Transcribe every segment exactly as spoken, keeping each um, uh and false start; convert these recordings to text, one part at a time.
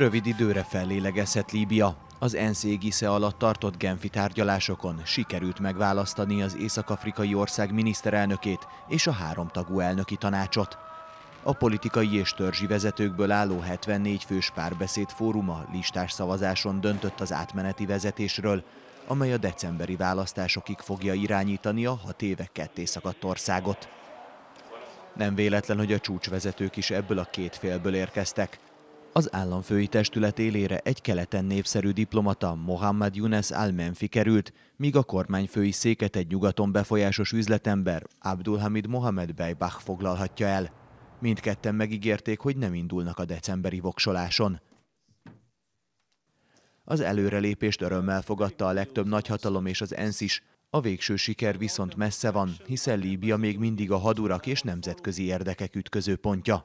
Rövid időre fellélegezhet Líbia. Az ENSZ égisze alatt tartott genfi tárgyalásokon sikerült megválasztani az észak-afrikai ország miniszterelnökét és a háromtagú elnöki tanácsot. A politikai és törzsi vezetőkből álló hetvennégy fős párbeszéd fóruma listás szavazáson döntött az átmeneti vezetésről, amely a decemberi választásokig fogja irányítani a hat éve ketté szakadt országot. Nem véletlen, hogy a csúcsvezetők is ebből a két félből érkeztek. Az államfői testület élére egy keleten népszerű diplomata, Mohamed Younes Al-Menfi került, míg a kormányfői széket egy nyugaton befolyásos üzletember, Abdulhamid Mohamed Bejbach foglalhatja el. Mindketten megígérték, hogy nem indulnak a decemberi voksoláson. Az előrelépést örömmel fogadta a legtöbb nagyhatalom és az ENSZ is. A végső siker viszont messze van, hiszen Líbia még mindig a hadurak és nemzetközi érdekek ütközőpontja.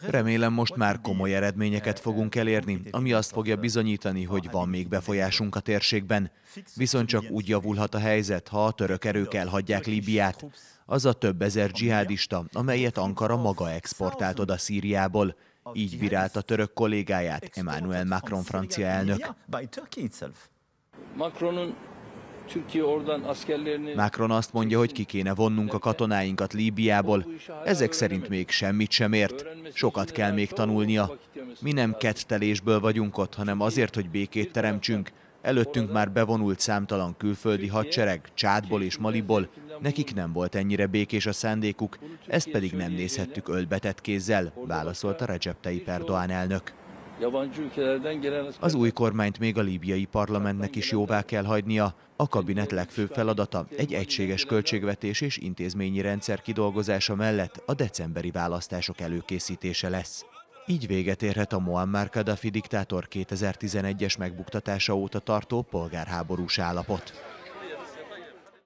Remélem, most már komoly eredményeket fogunk elérni, ami azt fogja bizonyítani, hogy van még befolyásunk a térségben. Viszont csak úgy javulhat a helyzet, ha a török erők elhagyják Líbiát. Az a több ezer dzsihádista, amelyet Ankara maga exportált oda Szíriából. Így bírálta a török kollégáját, Emmanuel Macron francia elnök. Macron azt mondja, hogy ki kéne vonnunk a katonáinkat Líbiából. Ezek szerint még semmit sem ért. Sokat kell még tanulnia. Mi nem kettelésből vagyunk ott, hanem azért, hogy békét teremtsünk. Előttünk már bevonult számtalan külföldi hadsereg, Csádból és Maliból. Nekik nem volt ennyire békés a szándékuk, ezt pedig nem nézhettük ölbetett kézzel, válaszolta Recep Tayyip Erdoğan elnök. Az új kormányt még a líbiai parlamentnek is jóvá kell hagynia. A kabinet legfőbb feladata egy egységes költségvetés és intézményi rendszer kidolgozása mellett a decemberi választások előkészítése lesz. Így véget érhet a Moammar Kadhafi diktátor kétezer-tizenegyes megbuktatása óta tartó polgárháborús állapot.